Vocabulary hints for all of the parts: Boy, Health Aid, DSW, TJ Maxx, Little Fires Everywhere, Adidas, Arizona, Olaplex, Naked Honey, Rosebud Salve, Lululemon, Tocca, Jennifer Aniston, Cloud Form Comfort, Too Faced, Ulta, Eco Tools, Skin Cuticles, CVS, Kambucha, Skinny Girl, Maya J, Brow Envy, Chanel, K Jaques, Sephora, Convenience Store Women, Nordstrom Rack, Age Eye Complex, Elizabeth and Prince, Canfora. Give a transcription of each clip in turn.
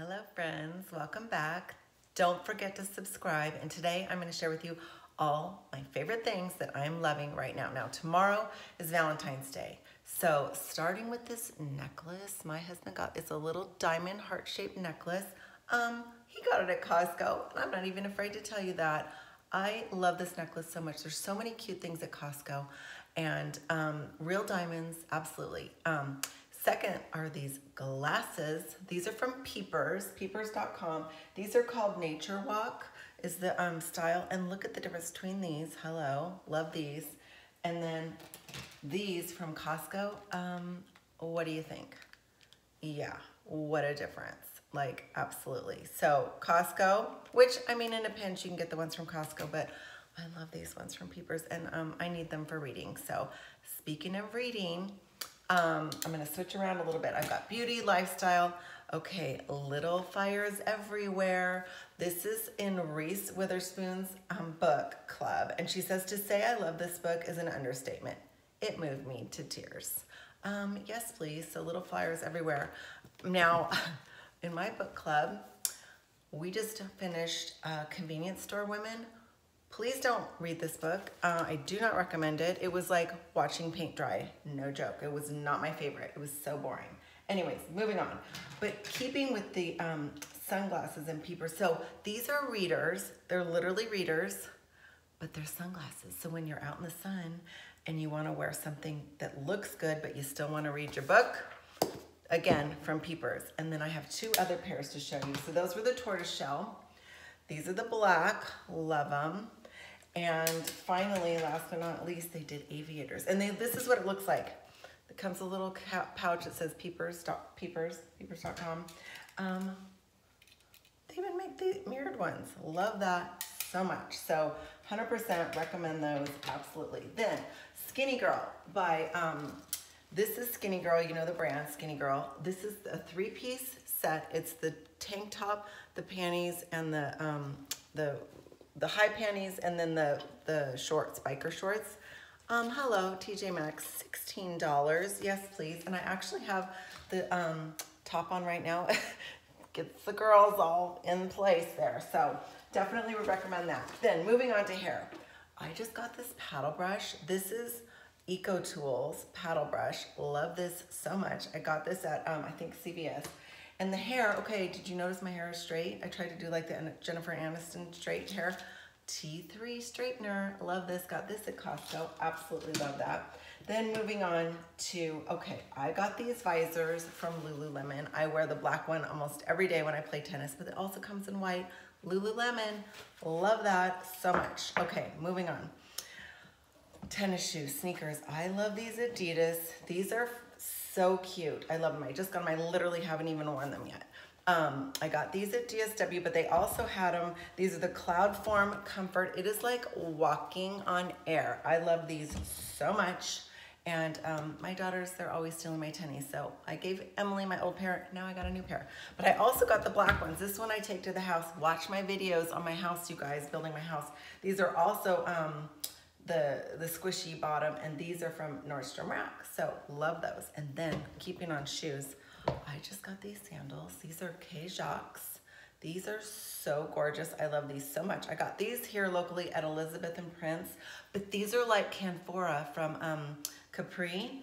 Hello friends, welcome back. Don't forget to subscribe, and today I'm going to share with you all my favorite things that I'm loving right now. Now tomorrow is Valentine's Day, so starting with this necklace my husband got. It's a little diamond heart-shaped necklace. He got it at Costco, and I'm not even afraid to tell you that. I love this necklace so much. There's so many cute things at Costco, and real diamonds, absolutely. Second are these glasses. These are from Peepers, peepers.com. These are called Nature Walk is the style, and look at the difference between these. Hello, love these. And then these from Costco, what do you think? Yeah, what a difference, like absolutely. So Costco, which I mean in a pinch you can get the ones from Costco, but I love these ones from Peepers, and I need them for reading. So speaking of reading, I'm gonna switch around a little bit. I've got beauty, lifestyle. Okay, Little Fires Everywhere. This is in Reese Witherspoon's book club, and she says, to say I love this book is an understatement. It moved me to tears. Yes, please, so Little Fires Everywhere. Now, in my book club, we just finished Convenience Store Women. Please don't read this book. I do not recommend it. It was like watching paint dry, no joke. It was not my favorite. It was so boring. Anyways, moving on. But keeping with the sunglasses and Peepers. So these are readers. They're literally readers, but they're sunglasses. So when you're out in the sun and you want to wear something that looks good, but you still want to read your book, again, from Peepers. And then I have two other pairs to show you. So those were the tortoiseshell. These are the black, love them. And finally, last but not least, they did aviators. And this is what it looks like. It comes a little pouch that says peepers.com. They even make the mirrored ones. Love that so much. So 100% recommend those, absolutely. Then Skinny Girl by, this is Skinny Girl, you know the brand, Skinny Girl. This is a three-piece set. It's the tank top, the panties, and the high panties, and then the shorts, biker shorts. Hello, TJ Maxx, $16. Yes, please. And I actually have the top on right now. Gets the girls all in place there. So definitely would recommend that. Then moving on to hair. I just got this paddle brush. This is Eco Tools paddle brush. Love this so much. I got this at, I think, CVS. And the hair, okay, did you notice my hair is straight? I tried to do like the Jennifer Aniston straight hair. T3 straightener, love this, got this at Costco, absolutely love that. Then moving on to, okay, I got these visors from Lululemon. I wear the black one almost every day when I play tennis, but it also comes in white. Lululemon, love that so much. Okay, moving on. Tennis shoes, sneakers, I love these Adidas. These are so cute, I love them. I just got them, I literally haven't even worn them yet. I got these at DSW, but they also had them. These are the Cloud Form Comfort. It is like walking on air. I love these so much. And my daughters, they're always stealing my tennies. So I gave Emily my old pair, now I got a new pair. But I also got the black ones. This one I take to the house. Watch my videos on my house, you guys, building my house. These are also the squishy bottom, and these are from Nordstrom Rack. So love those. And then keeping on shoes, I just got these sandals. These are K Jaques. These are so gorgeous. I love these so much. I got these here locally at Elizabeth and Prince, but these are like Canfora from Capri,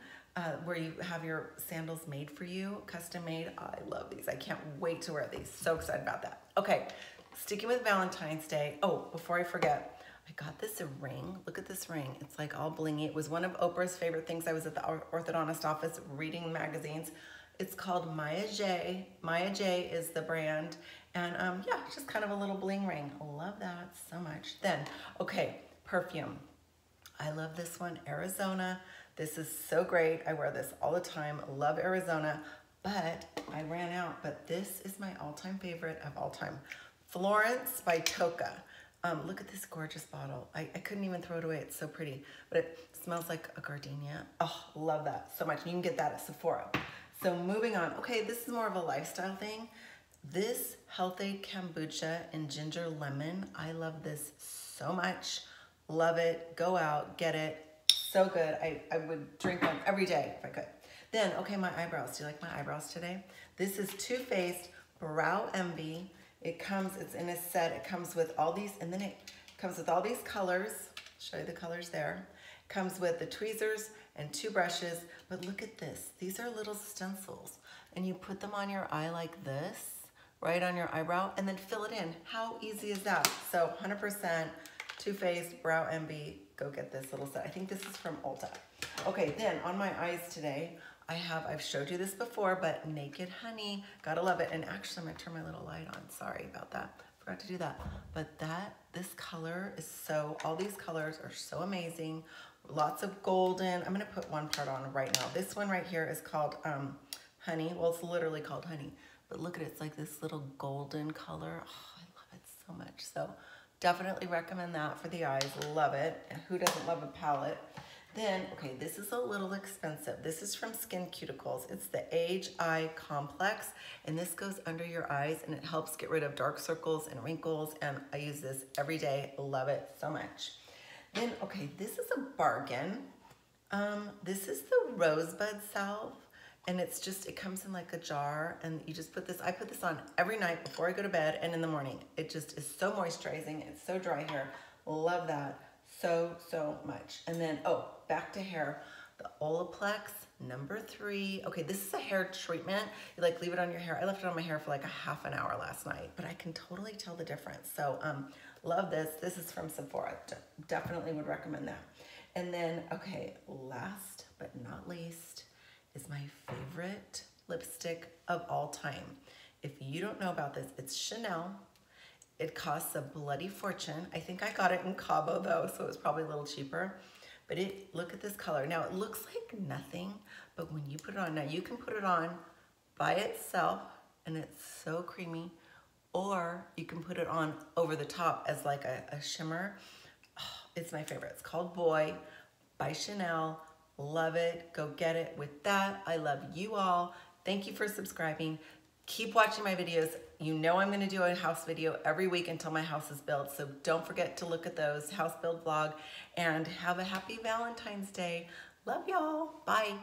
where you have your sandals made for you, custom made. I love these. I can't wait to wear these. So excited about that. Okay, sticking with Valentine's Day. Oh, before I forget, I got this ring. Look at this ring. It's like all blingy. It was one of Oprah's favorite things. I was at the orthodontist office reading magazines. It's called Maya J. Maya J is the brand. And yeah, just kind of a little bling ring. Love that so much. Then, okay, perfume. I love this one, Arizona. This is so great. I wear this all the time. Love Arizona, but I ran out. But this is my all-time favorite of all time. Florence by Tocca. Look at this gorgeous bottle. I couldn't even throw it away. It's so pretty, but it smells like a gardenia. Oh, love that so much. You can get that at Sephora. So moving on, okay, this is more of a lifestyle thing. This Health Aid kombucha and ginger lemon, I love this so much. Love it, go out, get it, so good. I would drink one every day if I could. Then, okay, my eyebrows, do you like my eyebrows today? This is Too Faced Brow Envy. It comes, it's in a set, it comes with all these, and then it comes with all these colors. Show you the colors there. Comes with the tweezers and two brushes, but look at this. These are little stencils, and you put them on your eye like this, right on your eyebrow, and then fill it in. How easy is that? So 100% Too Faced Brow Envy. Go get this little set. I think this is from Ulta. Okay, then on my eyes today, I've showed you this before, but Naked Honey, gotta love it. And actually, I'm gonna turn my little light on. Sorry about that, forgot to do that. But this color is so, all these colors are so amazing. Lots of golden. I'm gonna put one part on right now. This one right here is called Honey. Well, it's literally called Honey, but look at it, it's like this little golden color. Oh, I love it so much. So definitely recommend that for the eyes, love it. And who doesn't love a palette? Then, okay, this is a little expensive. This is from Skin Cuticles. It's the Age Eye Complex, and this goes under your eyes, and it helps get rid of dark circles and wrinkles, and I use this every day, love it so much. Then, okay, this is a bargain. This is the Rosebud Salve, and it's just, it comes in like a jar, and you just put this, I put this on every night before I go to bed and in the morning. It just is so moisturizing, it's so dry hair, love that. So much. And then, oh, back to hair, the Olaplex #3. Okay, this is a hair treatment. You like leave it on your hair. I left it on my hair for like a half an hour last night, but I can totally tell the difference. So love this. This is from Sephora. Definitely would recommend that. And then, okay, last but not least is my favorite lipstick of all time. If you don't know about this, it's Chanel. It costs a bloody fortune. I think I got it in Cabo though, so it was probably a little cheaper. But look at this color. Now it looks like nothing, but when you put it on, now you can put it on by itself and it's so creamy, or you can put it on over the top as like a shimmer. Oh, it's my favorite. It's called Boy by Chanel. Love it, go get it. With that, I love you all. Thank you for subscribing. Keep watching my videos. You know I'm gonna do a house video every week until my house is built, so don't forget to look at those, house build vlog, and have a happy Valentine's Day. Love y'all, bye.